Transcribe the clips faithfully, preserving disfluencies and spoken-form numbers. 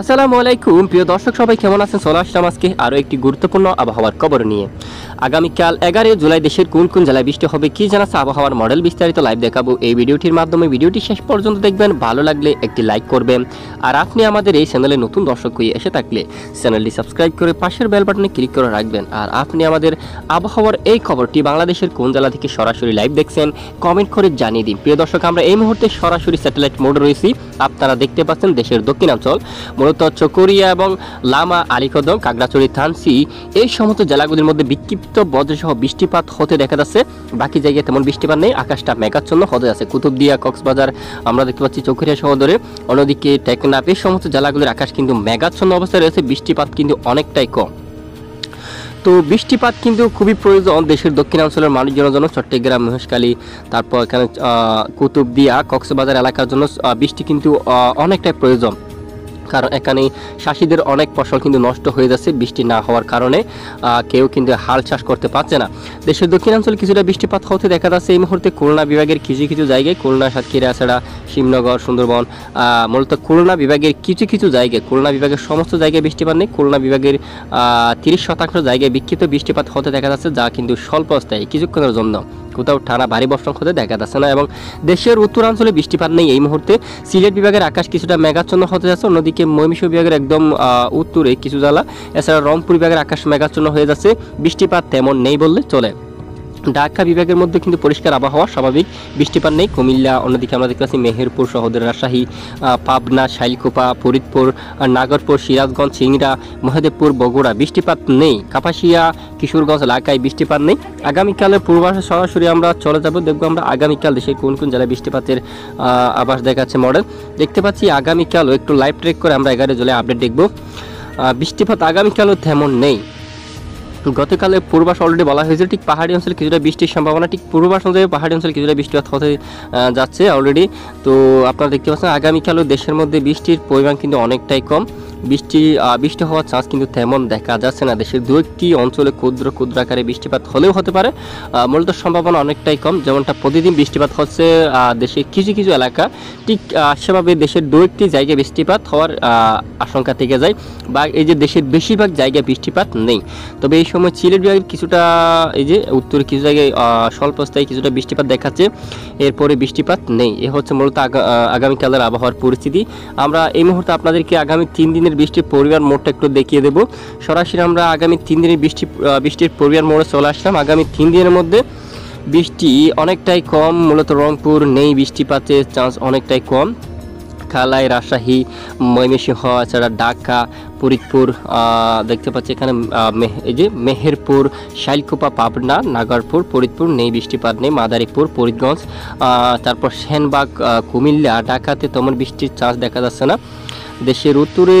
আসসালামু আলাইকুম প্রিয় দর্শক সবাই কেমন আছেন চলে আসলাম আজকে আরও একটি গুরুত্বপূর্ণ আবহাওয়ার খবর নিয়ে। আগামীকাল এগারোই জুলাই দেশের কোন কোন জেলায় বৃষ্টি হবে কি জানাচ্ছে আবহাওয়ার মডেল বিস্তারিত লাইভ দেখাবো এই ভিডিওটির মাধ্যমে। ভিডিওটি শেষ পর্যন্ত দেখবেন, ভালো লাগলে একটি লাইক করবেন আর আপনি আমাদের এই চ্যানেলে নতুন দর্শক হয়ে এসে থাকলে চ্যানেলটি সাবস্ক্রাইব করে পাশের বেল বাটনে ক্লিক করে রাখবেন। আর আপনি আমাদের আবহাওয়ার এই খবরটি বাংলাদেশের কোন জেলা থেকে সরাসরি লাইভ দেখছেন কমেন্ট করে জানিয়ে দিন। প্রিয় দর্শক আমরা এই মুহূর্তে সরাসরি স্যাটেলাইট মোড রয়েছি, আপনারা দেখতে পাচ্ছেন দেশের দক্ষিণাঞ্চল মূলত চকরিয়া এবং লামা, আলীকদম, কাগড়াচড়ি, থানসি এই সমস্ত জেলাগুলির মধ্যে বিক্ষিপ্ত বজ্রসহ বৃষ্টিপাত হতে দেখা যাচ্ছে। বাকি জায়গায় তেমন বৃষ্টিপাত নেই, আকাশটা মেঘাচ্ছন্ন হতে যাচ্ছে। কুতুবদিয়া, কক্সবাজার আমরা দেখতে পাচ্ছি, চকরিয়া সদরে, অন্যদিকে টেকনাফ এই সমস্ত জেলাগুলির আকাশ কিন্তু মেঘাচ্ছন্ন অবস্থায় রয়েছে, বৃষ্টিপাত কিন্তু অনেকটাই কম। তো বৃষ্টিপাত কিন্তু খুবই প্রয়োজন দেশের দক্ষিণাঞ্চলের মানুষজনের জন্য। চট্টগ্রাম, মহেশখালী, তারপর এখানে কুতুবদিয়া, কক্সবাজার এলাকার জন্য বৃষ্টি কিন্তু অনেকটাই প্রয়োজন, কারণ এখানে চাষিদের অনেক ফসল কিন্তু নষ্ট হয়ে যাচ্ছে বৃষ্টি না হওয়ার কারণে। কেউ কিন্তু হাল চাষ করতে পারছে না। দেশের দক্ষিণাঞ্চল কিছুটা বৃষ্টিপাত হতে দেখা যাচ্ছে এই মুহূর্তে খুলনা বিভাগের কিছু কিছু জায়গায়, খুলনা, সাতক্ষীরা, এছাড়া শিবনগর, সুন্দরবন, মূলত খুলনা বিভাগের কিছু কিছু জায়গায়, খুলনা বিভাগের সমস্ত জায়গায় বৃষ্টিপাত নেই। খুলনা বিভাগের তিরিশ শতাংশ জায়গায় বিক্ষিপ্ত বৃষ্টিপাত হতে দেখা যাচ্ছে, যা কিন্তু স্বল্পস্থায়ী কিছুক্ষণের জন্য, কোথাও টানা ভারী বর্ষণ হতে দেখা যাচ্ছে না। এবং দেশের উত্তরাঞ্চলে বৃষ্টিপাত নেই এই মুহূর্তে। সিলেট বিভাগের আকাশ কিছুটা মেঘাচ্ছন্ন হতে যাচ্ছে, অন্যদিকে ময়মনসিংহ বিভাগের একদম উত্তরে কিছু জেলা, এছাড়া রংপুর বিভাগের আকাশ মেঘাচ্ছন্ন হয়ে যাচ্ছে, বৃষ্টিপাত তেমন নেই বললে চলে। ঢাকা বিভাগের মধ্যে কিন্তু পরিষ্কার আবহাওয়া, স্বাভাবিক বৃষ্টিপাত নেই। কুমিল্লা, অন্যদিকে আমরা দেখতে পাচ্ছি মেহেরপুর, সদর, রাজশাহী, পাবনা, শাইলকোপা, ফরিদপুর, নাগরপুর, সিরাজগঞ্জ, সিংড়া, মহাদেবপুর, বগুড়া বৃষ্টিপাত নেই। কাপাসিয়া, কিশোরগঞ্জ এলাকায় বৃষ্টিপাত নেই। আগামীকালের পূর্বাভাসে সরাসরি আমরা চলে যাব, দেখব আমরা আগামীকাল দেশের কোন কোন জেলায় বৃষ্টিপাতের আভাস দেখাচ্ছে মডেল। দেখতে পাচ্ছি আগামীকালও একটু লাইভ ট্রেক করে আমরা এগারো জেলায় আপডেট দেখব। বৃষ্টিপাত আগামীকালও তেমন নেই। গতকালের পূর্বাস অলরেডি বলা হয়েছে, ঠিক পাহাড়ি অঞ্চলে কিছুটা বৃষ্টির সম্ভাবনা, ঠিক পূর্বাস অনুযায়ী পাহাড়ি অঞ্চলে কিছুটা বৃষ্টিপাত হতে যাচ্ছে অলরেডি। তো আপনারা দেখতে পাচ্ছেন আগামীকালও দেশের মধ্যে বৃষ্টির পরিমাণ কিন্তু অনেকটাই কম, বৃষ্টি বৃষ্টি হওয়ার চান্স কিন্তু তেমন দেখা যাচ্ছে না। দেশের দু একটি অঞ্চলে ক্ষুদ্র ক্ষুদ্র আকারে বৃষ্টিপাত হলেও হতে পারে, মূলত সম্ভাবনা অনেকটাই কম। যেমনটা প্রতিদিন বৃষ্টিপাত হচ্ছে দেশের কিছু কিছু এলাকা, ঠিক সেভাবে দেশের দু একটি জায়গায় বৃষ্টিপাত হওয়ার আশঙ্কা থেকে যায়, বা এই যে দেশের বেশিরভাগ জায়গায় বৃষ্টিপাত নেই। তবে এই সময় সিলেট বিভাগের কিছুটা, এই যে উত্তরে কিছু জায়গায় স্বল্পস্থায়ী কিছুটা বৃষ্টিপাত দেখাচ্ছে, এরপরে বৃষ্টিপাত নেই। এ হচ্ছে মূলত আগামীকালের আবহাওয়ার পরিস্থিতি। আমরা এই মুহূর্তে আপনাদেরকে আগামী তিন দিনের বৃষ্টির পরিমাণ মোড়টা একটু দেখিয়ে দেব। সরাসরি আমরা আগামী তিন দিনের বৃষ্টি বৃষ্টির পরিমাণ মোড়ে চলে আসলাম। আগামী তিন দিনের মধ্যে বৃষ্টি অনেকটাই কম, মূলত রংপুর নেই, বৃষ্টিপাতের চান্স অনেকটাই কম। খালাই, রাজশাহী, ময়মনসিংহ, এছাড়া ঢাকা, ফরিদপুর, দেখতে পাচ্ছি এখানে এই যে মেহেরপুর, শাইলকোপা, পাবনা, নাগরপুর, ফরিদপুর নেই, বৃষ্টিপাত নেই। মাদারীপুর, ফরিদগঞ্জ, তারপর সেনবাগ, কুমিল্লা, ঢাকাতে তেমন বৃষ্টির চান্স দেখা যাচ্ছে না। দেশের উত্তরে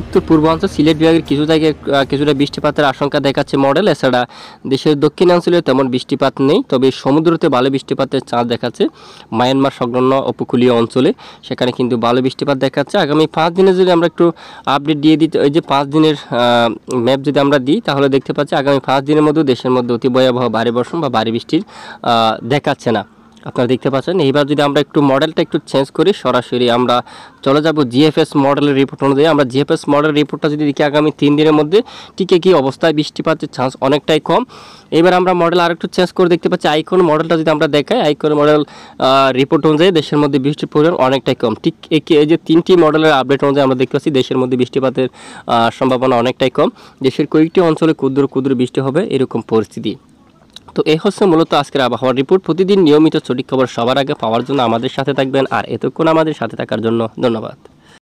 উত্তর পূর্বাঞ্চল সিলেট বিভাগের কিছু জায়গায় কিছুটা বৃষ্টিপাতের আশঙ্কা দেখাচ্ছে মডেল। এছাড়া দেশের দক্ষিণাঞ্চলে তেমন বৃষ্টিপাত নেই, তবে সমুদ্রতে ভালো বৃষ্টিপাতের চাঁদ দেখাচ্ছে। মায়ানমার সংলগ্ন উপকূলীয় অঞ্চলে সেখানে কিন্তু ভালো বৃষ্টিপাত দেখাচ্ছে। আগামী পাঁচ দিনে যদি আমরা একটু আপডেট দিয়ে দিই, এই যে পাঁচ দিনের ম্যাপ যদি আমরা দিই, তাহলে দেখতে পাচ্ছি আগামী পাঁচ দিনের মধ্যে দেশের মধ্যে অতি ভয়াবহ ভারী বর্ষণ বা ভারী বৃষ্টির দেখাচ্ছে না, আপনারা দেখতে পাচ্ছেন। এইবার যদি আমরা একটু মডেলটা একটু চেঞ্জ করি, সরাসরি আমরা চলে যাব জিএফএস মডেলের রিপোর্ট অনুযায়ী। আমরা জিএফএস মডেল রিপোর্টটা যদি দেখি, আগামী তিন দিনের মধ্যে ঠিক একই অবস্থায় বৃষ্টিপাতের চান্স অনেকটাই কম। এবার আমরা মডেল আর একটু চেঞ্জ করে দেখতে পাচ্ছি আইকন মডেলটা যদি আমরা দেখাই, আইকন মডেল রিপোর্ট অনুযায়ী দেশের মধ্যে বৃষ্টির পরিমাণ অনেকটাই কম। ঠিক একই এই যে তিনটি মডেলের আপডেট অনুযায়ী আমরা দেখতে পাচ্ছি দেশের মধ্যে বৃষ্টিপাতের সম্ভাবনা অনেকটাই কম, দেশের কয়েকটি অঞ্চলে ক্ষুদ্র ক্ষুদ্র বৃষ্টি হবে এরকম পরিস্থিতি। তো এই হচ্ছে মূলত আজকের আবহাওয়ার রিপোর্ট। প্রতিদিন নিয়মিত সঠিক খবর সবার আগে পাওয়ার জন্য আমাদের সাথে থাকবেন, আর এতক্ষণ আমাদের সাথে থাকার জন্য ধন্যবাদ।